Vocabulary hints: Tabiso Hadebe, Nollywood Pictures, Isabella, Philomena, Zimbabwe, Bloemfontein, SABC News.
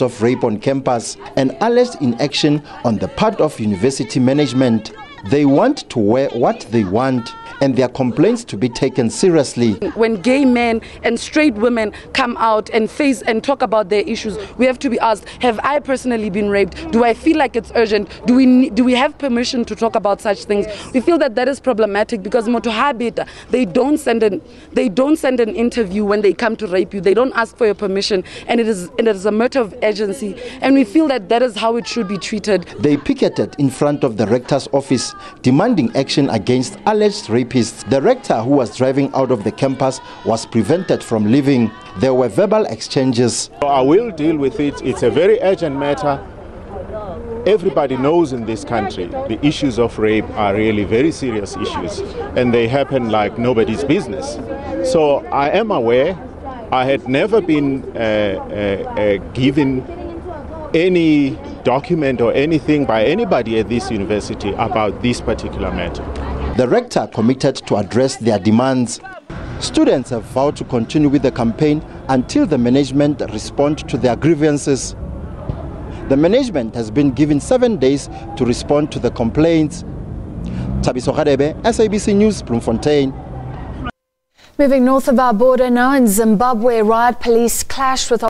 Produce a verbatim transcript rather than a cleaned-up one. Of rape on campus and alleged inaction on the part of university management. They want to wear what they want and their complaints to be taken seriously. When gay men and straight women come out and face and talk about their issues, we have to be asked, have I personally been raped? Do I feel like it's urgent? Do we do we have permission to talk about such things? We feel that that is problematic because Motohabita, they don't send an they don't send an interview when they come to rape you. They don't ask for your permission, and it is and it is a matter of urgency. And we feel that that is how it should be treated. They picketed in front of the rector's office, demanding action against alleged rape. The rector, who was driving out of the campus, was prevented from leaving. There were verbal exchanges. I will deal with it. It's a very urgent matter. Everybody knows in this country the issues of rape are really very serious issues, and they happen like nobody's business. So I am aware. I had never been uh, uh, uh, given any document or anything by anybody at this university about this particular matter. The rector committed to address their demands. Students have vowed to continue with the campaign until the management respond to their grievances. The management has been given seven days to respond to the complaints. Tabiso Hadebe, S A B C News, Bloemfontein. Moving north of our border now in Zimbabwe, riot police clashed with